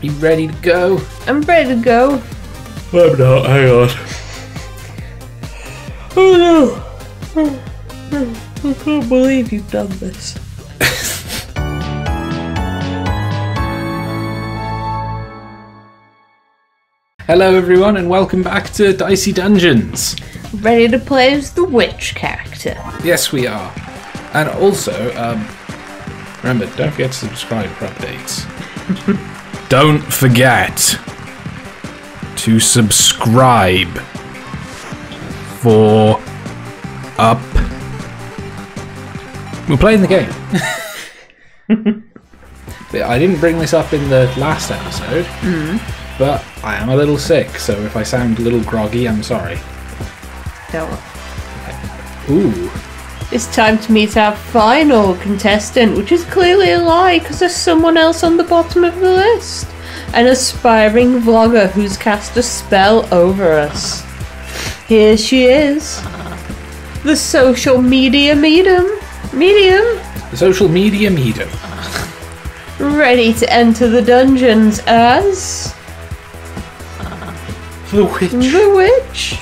Be ready to go. I'm ready to go. I'm not. Hang on. Oh no. I can't believe you've done this. Hello everyone and welcome back to Dicey Dungeons. Ready to play as the witch character. Yes we are. And also, remember, don't forget to subscribe for updates. Don't forget to subscribe for up. We're playing the game. I didn't bring this up in the last episode, but I am a little sick, so if I sound a little groggy, I'm sorry. Don't. Ooh. It's time to meet our final contestant, which is clearly a lie because there's someone else on the bottom of the list. An aspiring vlogger who's cast a spell over us. Here she is. The social media medium. The social media medium. Ready to enter the dungeons as... the witch. The witch.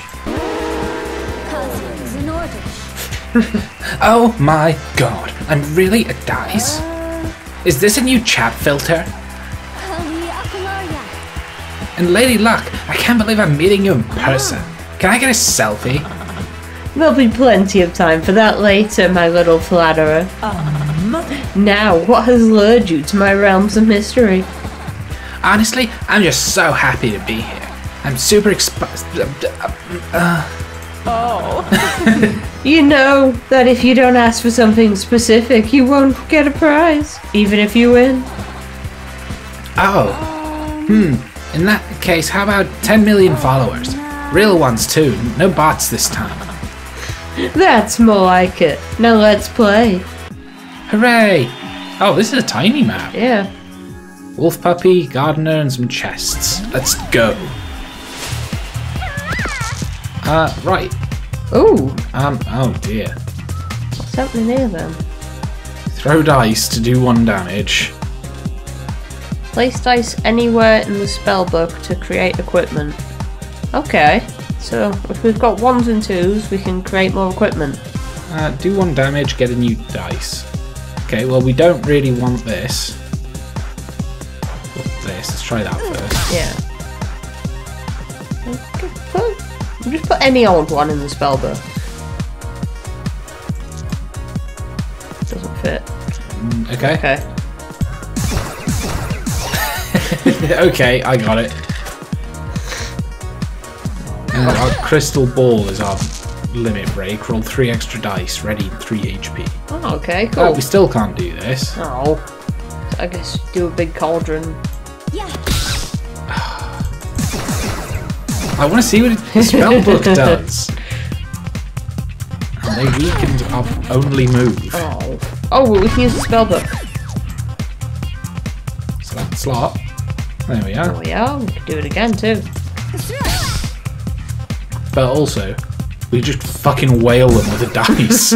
Oh my god, I'm really a dice. Is this a new chat filter? And Lady Luck, I can't believe I'm meeting you in person. Can I get a selfie? There'll be plenty of time for that later, my little flatterer. Now, what has lured you to my realms of mystery? Honestly, I'm just so happy to be here. I'm super exposed. You know that if you don't ask for something specific, you won't get a prize, even if you win. Oh. In that case, how about 10 million followers? Real ones too, no bots this time. That's more like it. Now let's play. Hooray! Oh, this is a tiny map. Yeah. Wolf puppy, gardener, and some chests. Let's go. Right. Oh. Oh dear. What's happening here then? Throw dice to do 1 damage. Place dice anywhere in the spellbook to create equipment. Okay. So if we've got 1s and 2s, we can create more equipment. Do 1 damage, get a new dice. Okay. Well, we don't really want this. Let's try that first. Yeah. Just put any old one in the spellbook. Doesn't fit. Okay. Okay. Okay, I got it. And our crystal ball is our limit break. Roll 3 extra dice, ready 3 HP. Oh, okay, cool. Oh, we still can't do this. Oh. So I guess do a big cauldron. Yeah. I want to see what the spellbook does. And they weakened our only move. Oh, well, we can use the spellbook. So that slot. There we are. There we are. We can do it again too. But also, we just fucking whale them with the dice.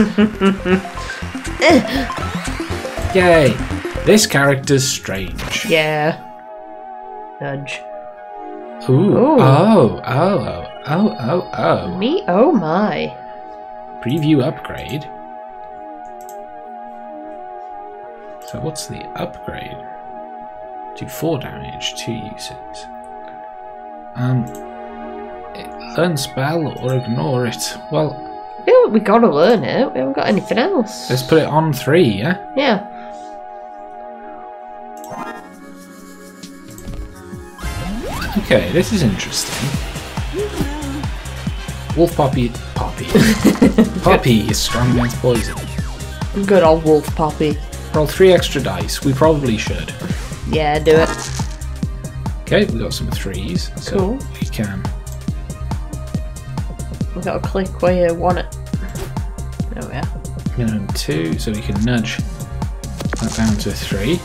Yay! This character's strange. Yeah. Nudge. Ooh. Ooh. Oh. Me, oh my. Preview upgrade. So what's the upgrade? Do 4 damage, 2 uses. Learn spell or ignore it. Well, I feel like we gotta learn it. We haven't got anything else. Let's put it on 3, yeah? Yeah. Okay, this is interesting. Wolf Poppy. Poppy is strong against poison. Good old Wolf Poppy. Roll 3 extra dice. We probably should. Yeah, do it. Okay, we got some 3s. So cool. We can. We got to click where you want it. There we are. Minimum 2, so we can nudge that down to 3.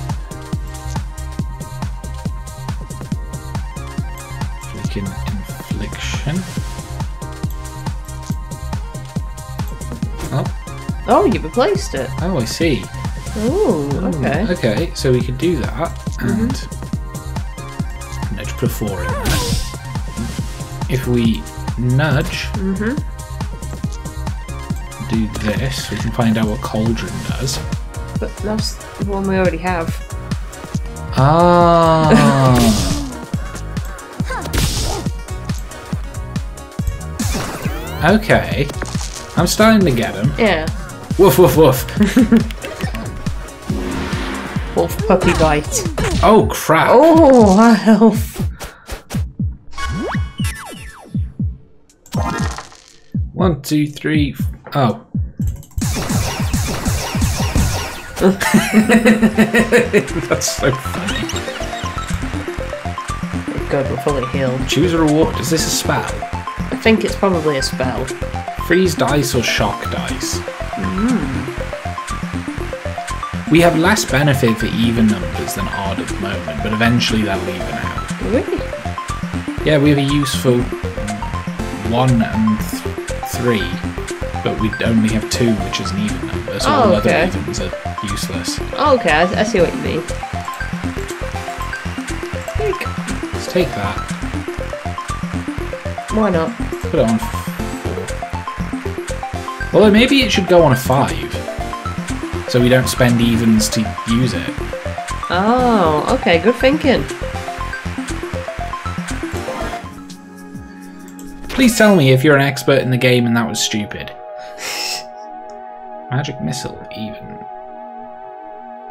Infliction. Oh, you've replaced it. Oh, I see. Ooh, okay. Okay, so we could do that, and an extra 4 in there. If we nudge, do this, we can find out what Cauldron does. But that's the one we already have. Ah. Okay, I'm starting to get them. Yeah. Woof woof woof. Wolf puppy bite. Oh crap! Oh, our health. 1, 2, 3. Oh. That's so funny. Oh God, we're fully healed. Choose a reward. Is this a spell? I think it's probably a spell. Freeze dice or shock dice. We have less benefit for even numbers than odd at the moment, but eventually they'll even out. Really? Yeah, we have a use for 1 and 3, but we only have 2, which is an even number, so all other evens are useless. Oh, okay, I see what you mean. Let's take that. Why not? Put it on 4. Although maybe it should go on a 5. So we don't spend evens to use it. Oh, okay, good thinking. Please tell me if you're an expert in the game and that was stupid. Magic missile, even.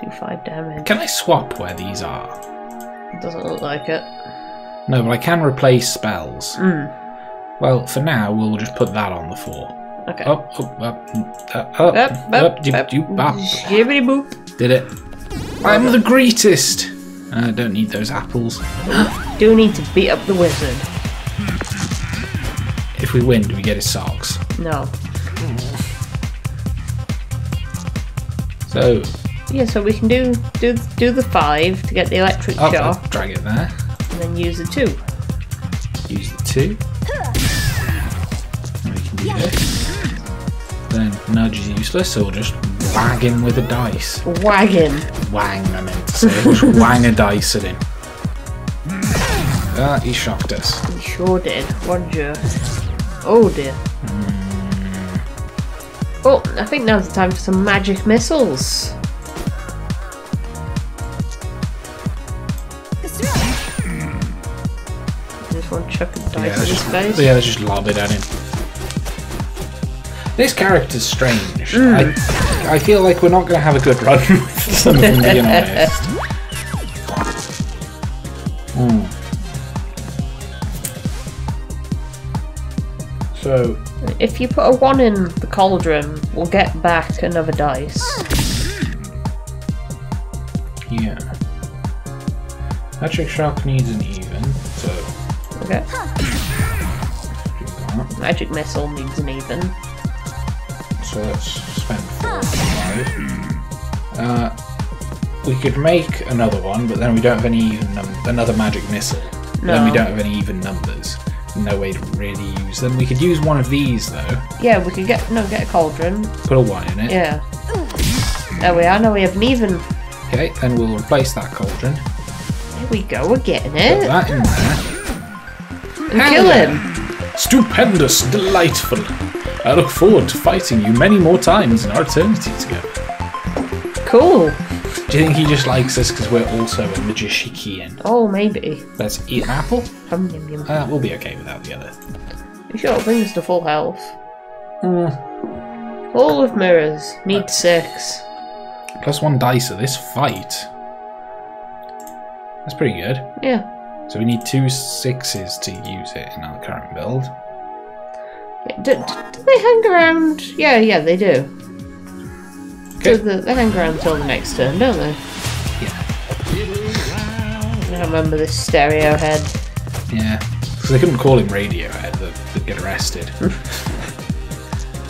Do 5 damage. Can I swap where these are? It doesn't look like it. No, but I can replace spells. Well, for now, we'll just put that on the 4. Okay. Up, up, up, up, up, up, jibbity boop. Did it. I'm the greatest! I don't need those apples. Do need to beat up the wizard. If we win, do we get his socks? No. So... yeah, so we can do the 5 to get the electric shock. Drag it there. And then use the 2. Use the 2. This. Then nudge is useless, so we'll just wag him with a dice. Wag him? Wang, I meant to say. Just wang a dice at him. Ah, he shocked us. He sure did. Roger. Oh dear. Oh, I think now's the time for some magic missiles. I just want to chuck a dice in his face. Yeah, let's just lob it at him. This character's strange. I feel like we're not going to have a good run with some of them, being honest. So... if you put a 1 in the cauldron, we'll get back another dice. Yeah. Magic shock needs an even, so... okay. Magic missile needs an even. So let's spend 4 or 5. We could make another one, but then we don't have any even another magic missile. No. Then we don't have any even numbers. No way to really use them. We could use one of these though. Yeah, we could get a cauldron. Put a 1 in it. Yeah. There we are. Now we have an even. Okay, then we'll replace that cauldron. There we go. We're getting it. Put that in there. And kill him. Stupendous, delightful. I look forward to fighting you many more times in our eternity together. Cool. Do you think he just likes us because we're also a magician? Oh, maybe. Let's eat an apple. Yum, yum, yum. We'll be okay without the other. You sure it'll bring us to full health? All of mirrors. Need 6. Plus 1 dice at this fight. That's pretty good. Yeah. So we need 2 6s to use it in our current build. Yeah, do they hang around? Yeah, yeah, they do. Okay. So they hang around till the next turn, don't they? Yeah. I remember this stereo head. Yeah, because they couldn't call him radio head, they'd get arrested.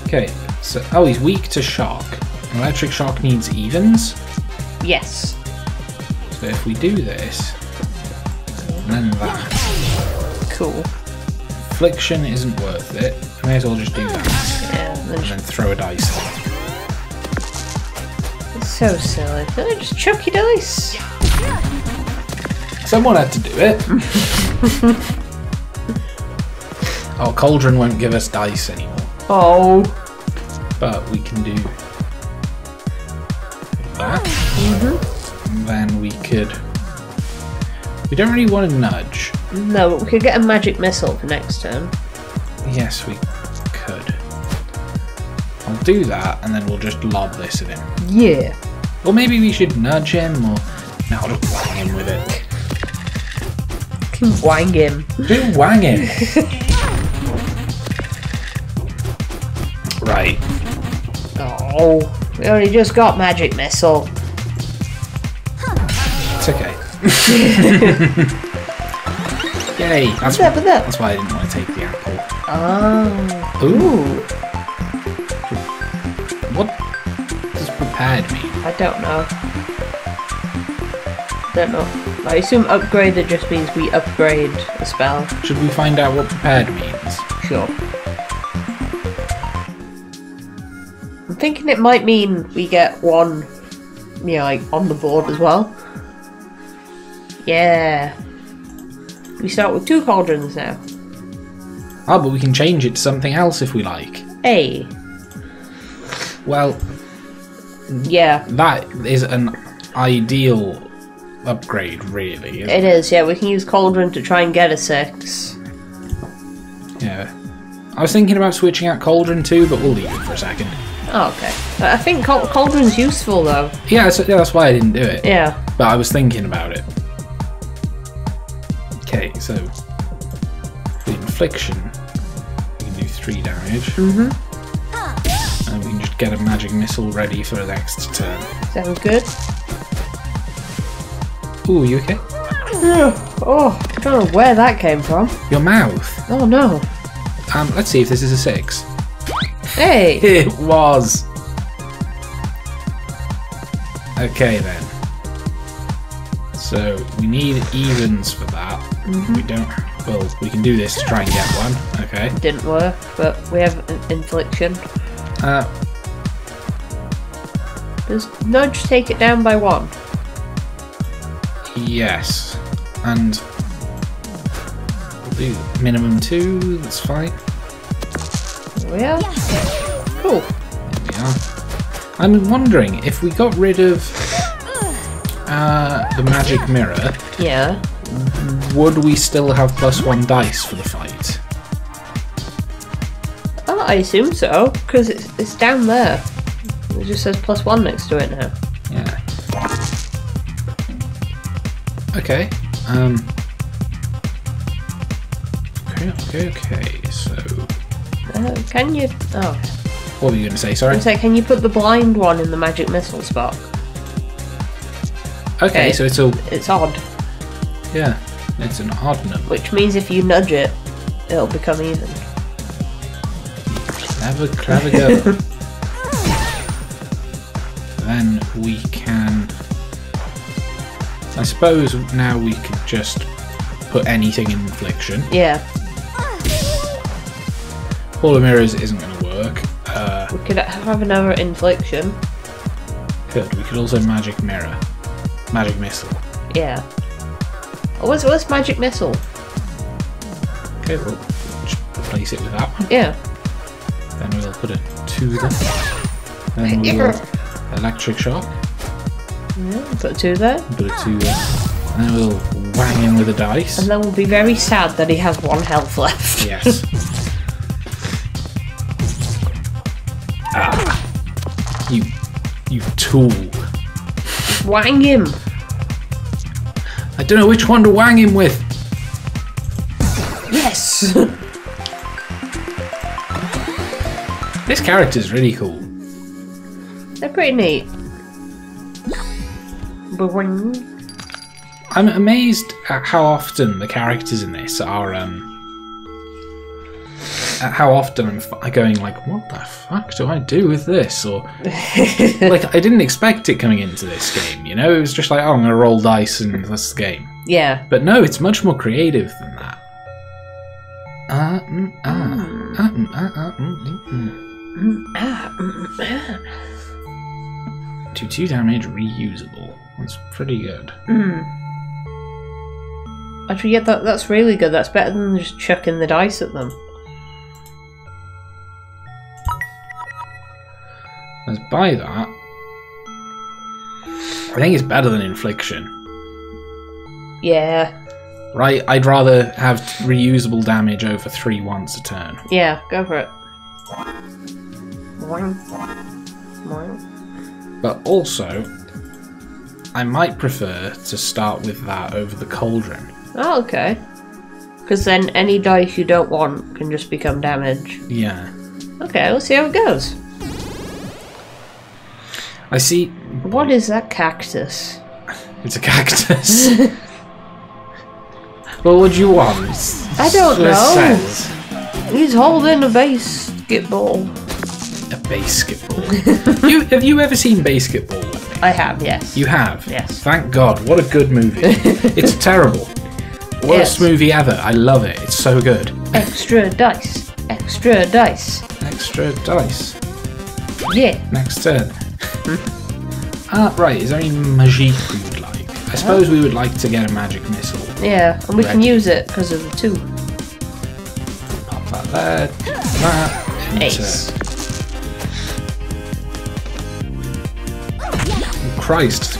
Okay, so. Oh, he's weak to shock. Electric shock needs evens? Yes. So if we do this, and then that. Cool. Affliction isn't worth it. I may as well just do that. Yeah, and then throw a dice. It's so silly. Don't just chuck your dice. Someone had to do it. Our cauldron won't give us dice anymore. Oh. But we can do that. Mm-hmm. And then we could... We don't really want to nudge. No, but we could get a magic missile for next turn. Yes, we could. I'll do that, and then we'll just lob this at him. Yeah. Or maybe we should nudge him, or... No, I'll just wang him with it. Wang him. Do wang him. Right. Oh, we only just got magic missile. It's okay. Yay. That's why I didn't want to take the apple. Oh. Ooh. What does prepared mean? I don't know. I assume upgrader just means we upgrade a spell. Should we find out what prepared means? Sure. I'm thinking it might mean we get one, you know, like on the board as well. Yeah. We start with 2 cauldrons now. Ah, but we can change it to something else if we like. Hey. Well, yeah, that is an ideal upgrade, really. It is, yeah. We can use Cauldron to try and get a 6. Yeah. I was thinking about switching out Cauldron too, but we'll leave it for a second. Oh, okay. I think Cauldron's useful, though. Yeah, that's why I didn't do it. Yeah. But I was thinking about it. Okay, so... The Infliction. We can do 3 damage. Mm-hmm. And we can just get a magic missile ready for the next turn. Sounds good. Ooh, you okay? Oh, I don't know where that came from. Your mouth. Oh no. Let's see if this is a 6. Hey! It was. Okay then. So we need evens for that. Mm-hmm. We don't. Well, we can do this to try and get one. Okay. It didn't work, but we have an infliction. Does nudge take it down by 1? Yes. And we'll do minimum 2, that's fine. There we are. Cool. There we are. I'm wondering if we got rid of the magic mirror. Yeah. Would we still have +1 dice for the fight? Oh, I assume so, because it's down there. It just says +1 next to it now. Yeah. Okay. Okay, so... can you... Oh. What were you going to say, sorry? I was going to say, can you put the blind one in the magic missile spot? Okay, so it's all... It's odd. Yeah, it's an odd number. Which means if you nudge it, it'll become even. Clever girl. Then we can... I suppose now we could just put anything in infliction. Yeah. Hall of Mirrors isn't going to work. We could have another infliction. We could also magic mirror. Magic missile. Yeah. What's magic missile? Okay, we'll just replace it with that one. Yeah. Then we'll put a 2 there. Then we'll electric shock. Yeah, put a 2 there. Put a 2 there. And then we'll wang him with a dice. And then we'll be very sad that he has 1 health left. Yes. Ah. You tool. Wang him. I don't know which one to wang him with. Yes! This character's really cool. They're pretty neat. I'm amazed at how often the characters in this are, how often I'm going like, what the fuck do I do with this? Or like, I didn't expect it coming into this game. You know, it was just like, oh, I'm gonna roll dice and that's the game. Yeah. But no, it's much more creative than that. Do 2 damage, reusable. That's pretty good. Mm. Actually, yeah, that's really good. That's better than just chucking the dice at them. Let's buy that. I think it's better than infliction. Yeah. Right, I'd rather have reusable damage over 3 once a turn. Yeah, go for it. But also, I might prefer to start with that over the cauldron. Oh, okay. Because then any dice you don't want can just become damage. Yeah. Okay, we'll see how it goes. I see... What is that cactus? It's a cactus. Well, what do you want? I don't know. He's holding a basketball. A basketball. Have you ever seen Basketball with me? I have, yes. You have? Yes. Thank God. What a good movie. It's terrible. Worst movie ever. I love it. It's so good. Extra dice. Extra dice. Extra dice. Yeah. Next turn. Right, is there any magique we would like? I suppose we would like to get a magic missile. Yeah, and we can use it because of the 2. Pop that there. That. Ace. Oh, Christ.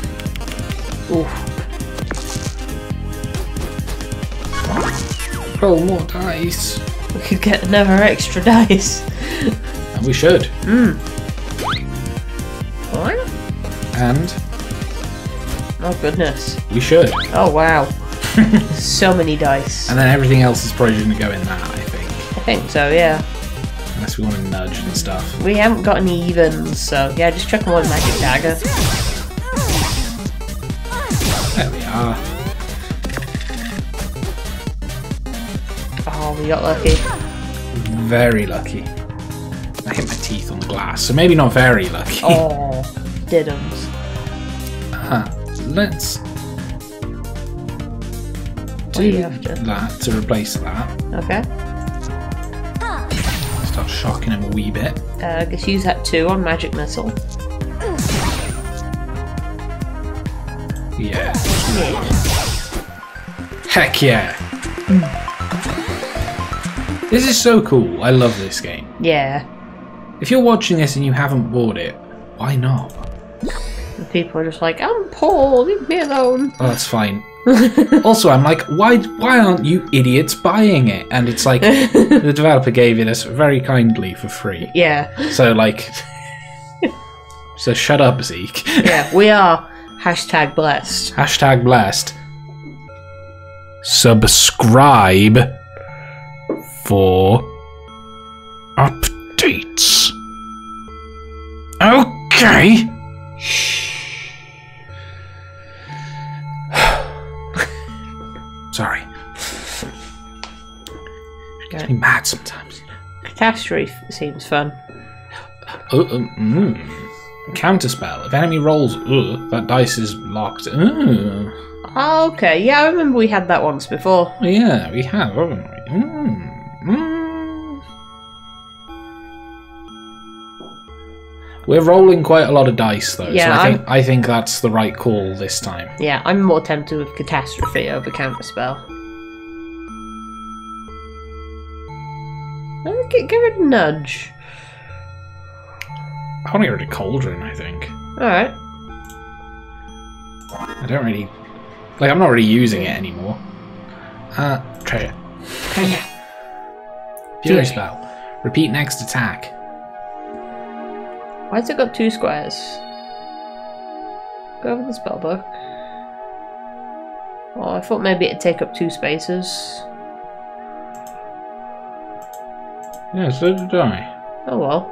Oof. Roll more dice. We could get another extra dice. And we should. Hmm. And oh goodness, we should. Oh wow. So many dice. And then everything else is probably going to go in that, I think. I think so, yeah. Unless we want to nudge and stuff. We haven't got any evens, so yeah, just chuck one magic dagger. There we are. Oh, we got lucky. Very lucky. I hit my teeth on the glass, so maybe not very lucky. Oh, diddums. Let's do that to replace that. Okay. Start shocking him a wee bit. I guess use that too on magic missile. Yeah. Heck yeah! This is so cool. I love this game. Yeah. If you're watching this and you haven't bought it, why not? People are just like, I'm poor, leave me alone. Oh, that's fine. Also, I'm like, why aren't you idiots buying it? And it's like, the developer gave it us very kindly for free. Yeah. So like, so shut up, Zeke. Yeah, we are hashtag blessed. Hashtag blessed. Subscribe for updates. Okay. Shh. Sorry. She gets me mad sometimes. Catastrophe seems fun. Counterspell. If enemy rolls, that dice is locked. Okay, yeah, I remember we had that once before. Yeah, we have, haven't we? We're rolling quite a lot of dice, though, yeah, so I think that's the right call this time. Yeah, I'm more tempted with Catastrophe over Counterspell. Give it a nudge. I want to get rid of Cauldron, I think. Alright. I don't really... Like, I'm not really using it anymore. Treasure. Treasure. Fury Spell. Repeat next attack. Why's it got 2 squares? Go over the spellbook. Oh, I thought maybe it'd take up 2 spaces. Yeah, so did I. Oh well.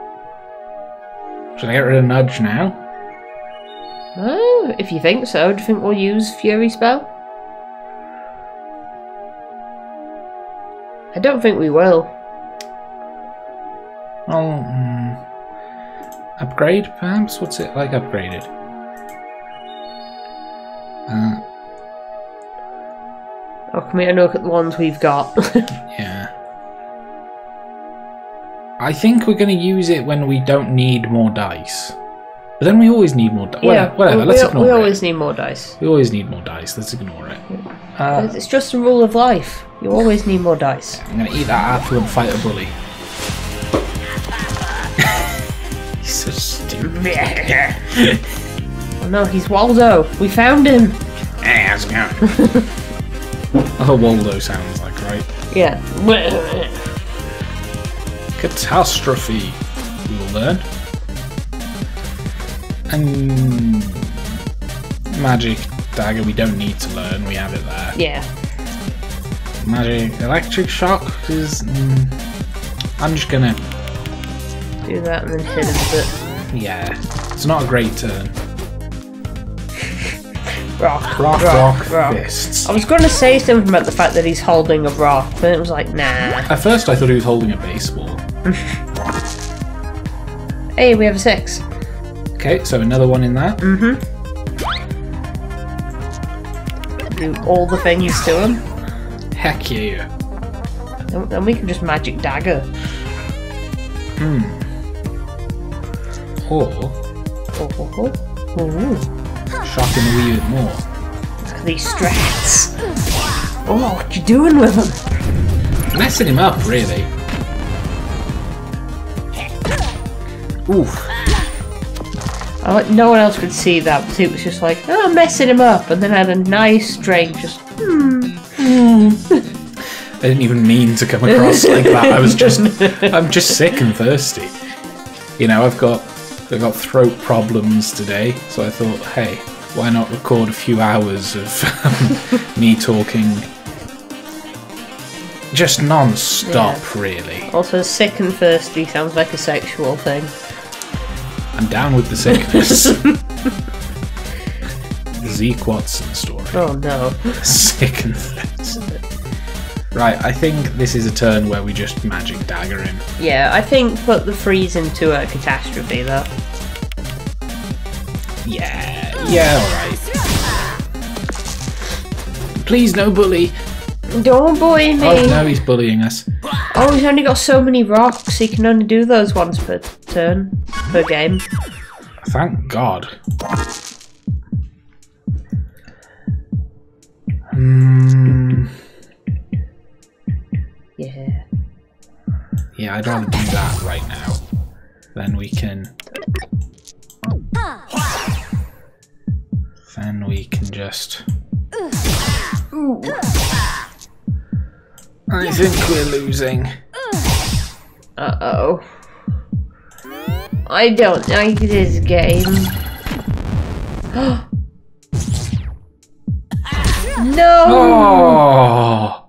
Should I get rid of Nudge now? Oh, if you think so. Do you think we'll use Fury Spell? I don't think we will. Well... Upgrade, perhaps? What's it like upgraded? Oh, can we have a look at the ones we've got? Yeah. I think we're going to use it when we don't need more dice. But then we always need more dice. Yeah, whatever, let's ignore it. We always need more dice. We always need more dice. Let's ignore it. It's just a rule of life. You always need more dice. I'm going to eat that apple and fight a bully. He's so stupid. Oh no, he's Waldo. We found him. Hey, how's it going? Oh, Waldo sounds like, right? Yeah. Catastrophe. We will learn. And magic dagger, we don't need to learn. We have it there. Yeah. Magic electric shock is. I'm just gonna do that and then hit him a bit. Yeah. It's not a great turn. Rock, fists. I was going to say something about the fact that he's holding a rock, but it was like, nah. At first I thought he was holding a baseball. Hey, we have a 6. Okay, so another one in that. Mm-hmm. Do all the things to him. Heck yeah. And we can just magic dagger. Hmm. Or... Shocking me even more. Look at these strats. Oh, what you doing with him? Messing him up, really. Oof. No one else could see that, but it was just like, oh, messing him up, and then I had a nice drink, just. I didn't even mean to come across like that. I was just, I'm just sick and thirsty. You know, I've got throat problems today, so I thought, hey, why not record a few hours of me talking just non-stop, yeah. Really. Also, sick and thirsty sounds like a sexual thing. I'm down with the sickness. Zeke Watson story. Oh, no. Sick and thirsty. Right, I think this is a turn where we just magic dagger him. Yeah, I think put the freeze into a catastrophe, though. Yeah, alright. Please, no bully! Don't bully me! Oh, no, he's bullying us. Oh, he's only got so many rocks, he can only do those once per turn, per game. Thank God. Yeah, I'd rather do that right now. Then we can just... Ooh. I think we're losing. Uh-oh. I don't like this game. No! Oh.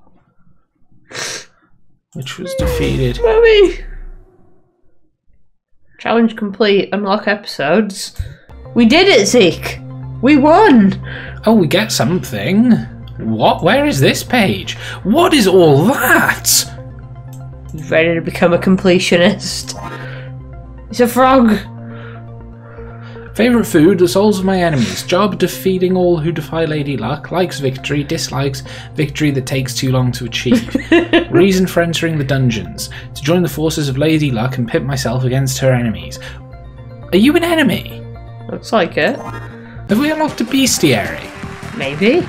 Which was defeated. Mommy! Challenge complete. Unlock episodes. We did it, Zeke! We won! Oh, we get something. What? Where is this page? What is all that? He's ready to become a completionist. It's a frog! Favourite food, the souls of my enemies. Job, defeating all who defy Lady Luck. Likes victory, dislikes victory that takes too long to achieve. Reason for entering the dungeons. To join the forces of Lady Luck and pit myself against her enemies. Are you an enemy? Looks like it. Have we unlocked a bestiary? Maybe.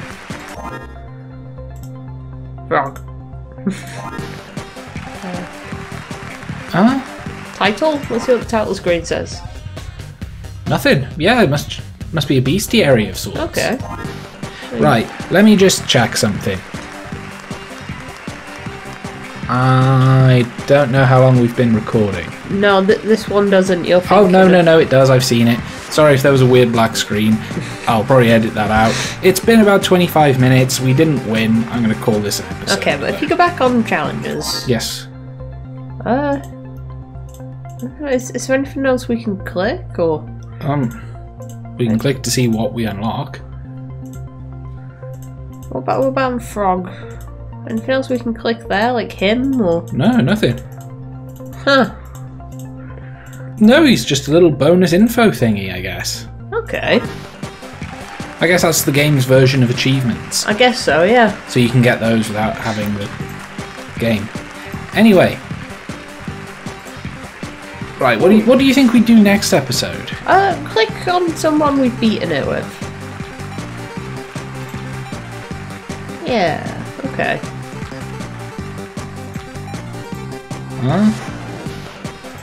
Wrong. Huh? Title? Let's see what the title screen says. Nothing. Yeah, it must be a bestiary of sorts. Okay. Right, let me just check something. I don't know how long we've been recording. No, this one doesn't. You'll think. Oh, no, it does. I've seen it. Sorry if there was a weird black screen. I'll probably edit that out. It's been about 25 minutes. We didn't win. I'm going to call this an episode. Okay, but if you go back on challenges... Yes. Is there anything else we can click, or...? We can click to see what we unlock. What about Frog? Anything else we can click there, like him, or...? No, nothing. Huh. No, he's just a little bonus info thingy, I guess. Okay. I guess that's the game's version of achievements. I guess so, yeah. So you can get those without having the game. Anyway... Right, what do you think we do next episode? Click on someone we've beaten it with. Yeah, okay. Huh?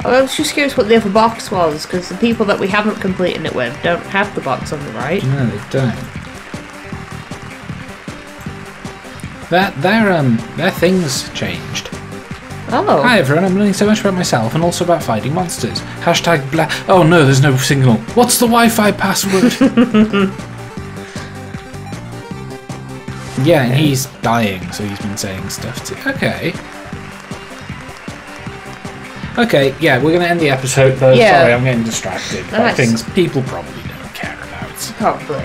I was just curious what the other box was, because the people that we haven't completed it with don't have the box on the right. No, they don't. Their things changed. Oh. Hi everyone, I'm learning so much about myself and also about fighting monsters. Hashtag black. Oh no, there's no signal. What's the Wi-Fi password? Yeah, and he's dying, so he's been saying stuff too. Okay. Okay, yeah, we're going to end the episode though. Yeah. Sorry, I'm getting distracted by things people probably don't care about. Probably.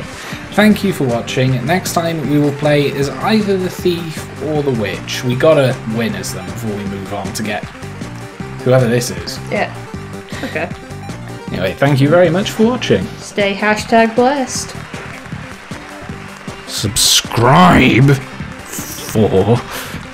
Thank you for watching. Next time we will play as either the thief or the witch. We gotta win as them before we move on to get whoever this is. Yeah. Okay. Anyway, thank you very much for watching. Stay hashtag blessed. Subscribe for...